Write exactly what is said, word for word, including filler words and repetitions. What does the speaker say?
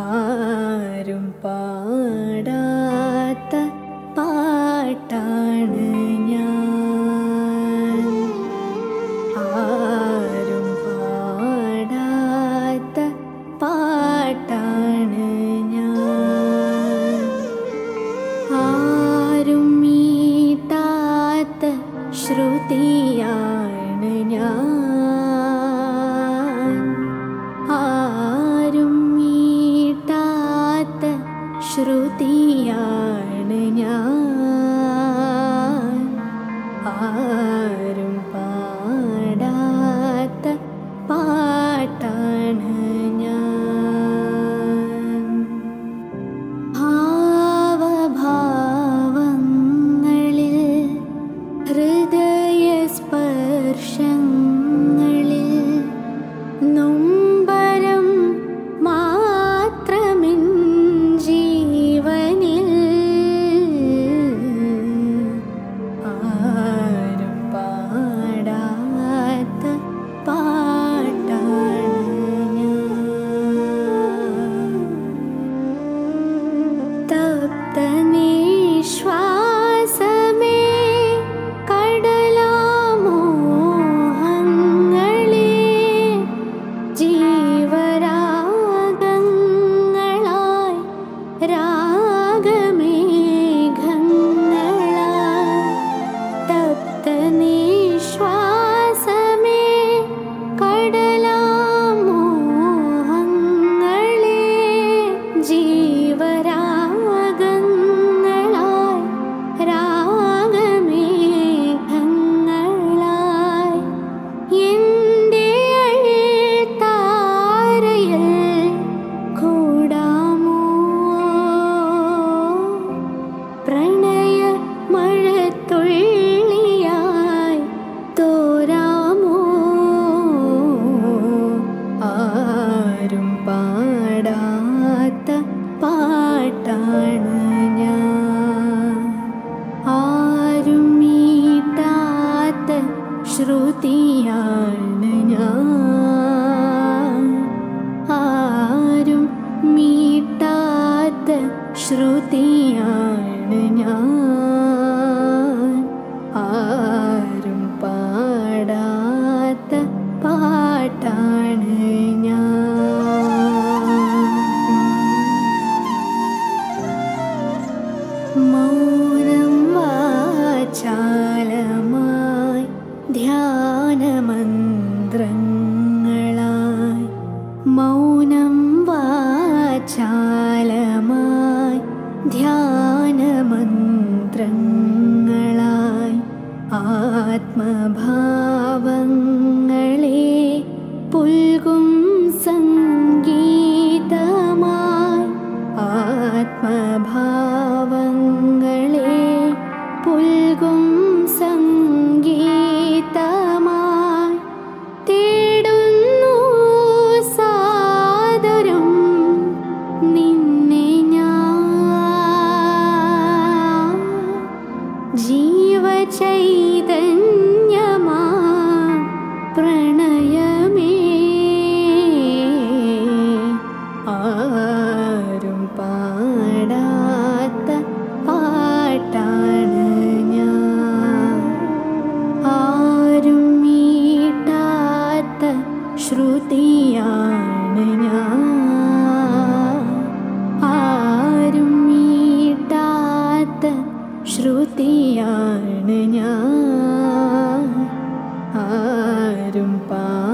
ആരും പാടാത്ത പാട്ടാണ് ഞാൻ. ആരും പാടാത്ത പാട്ടാണ് ഞാൻ. ആരും മീട്ടാത്ത ശ്രുതിയാണ് ഞാൻ. ശ്രുതിയാണ് ഞാൻ. ആരും പാടാത്ത പാട്ടാണ് ഞാൻ. ഭാവഭാവങ്ങളിൽ ഹൃദയസ്പർശങ്ങളിൽ നൊമ്പരം പാടാത്ത പാട്ടാണ് ഞാൻ. ആരും മീട്ടാത്ത ശ്രുതിയാണ് ഞാൻ. ആരും മീട്ടാത്ത ശ്രുതിയാണ് ഞാൻ. ആരും പാടാത്ത പാട്ടാണ് ഞാൻ. മൗനം വാചാലമായി ധ്യാനമന്ത്രങ്ങളായി മൗനം വാചാലമായി ധ്യാനമന്ത്രങ്ങളായി ആത്മഭാവങ്ങളെ പുൽകും സംഗീതമായി ആത്മഭാവങ്ങളെ പുൽകും സംഗീതമായി തേടുന്നു സാദരം നിന്നെ ഞാൻ. ജീവചൈതന്യമാ പ്രണയമേ. ആരും പാടാത്ത പാട്ടാണ് ഞാൻ. ആരും മീട്ടാത്ത ശ്രുതിയാണ് ഞാൻ. ആരും മീട്ടാത്ത ശ്രുതിയാണ് ഞാൻ. ആരും പാ